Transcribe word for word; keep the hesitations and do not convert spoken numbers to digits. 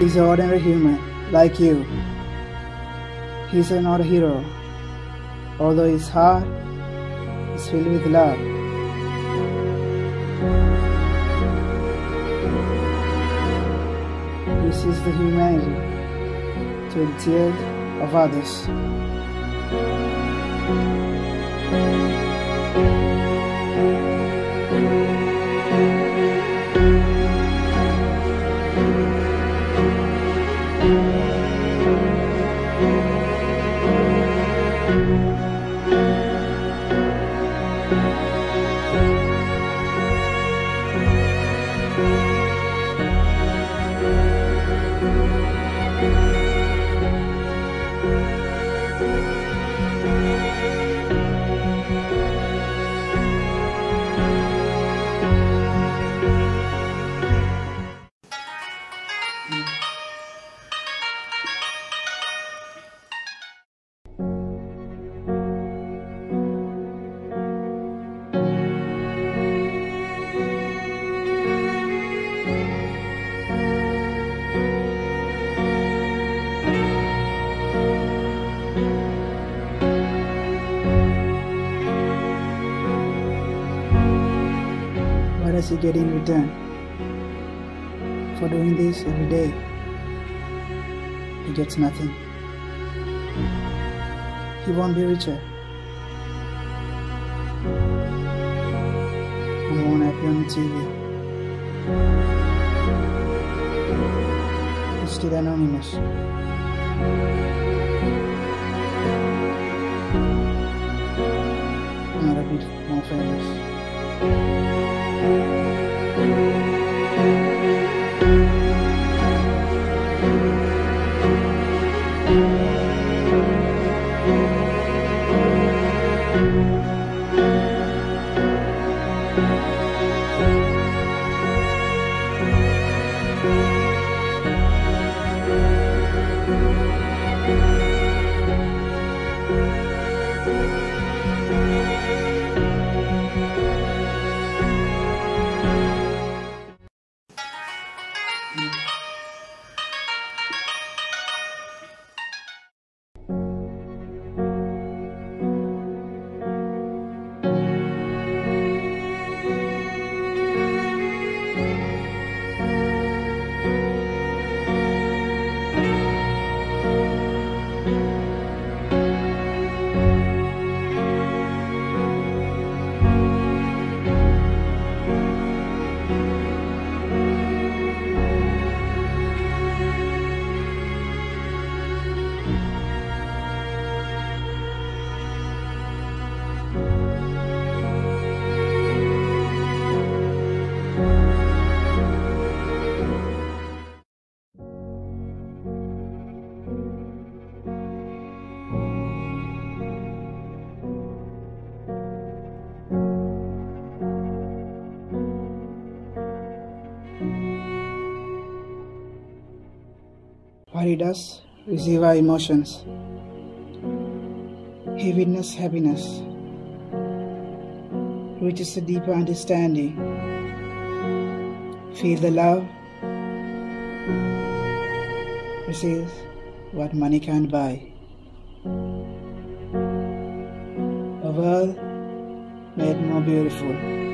He's an ordinary human, like you. He's not a hero. Although his heart is filled with love. He sees the humanity through the tears of others. Does he get in return for doing this every day? He gets nothing. He won't be richer. He won't appear on T V. He's still anonymous. Not a bit more famous. What he does receive our emotions. He witnesses happiness, reaches a deeper understanding, feel the love, receives what money can't buy. A world made more beautiful.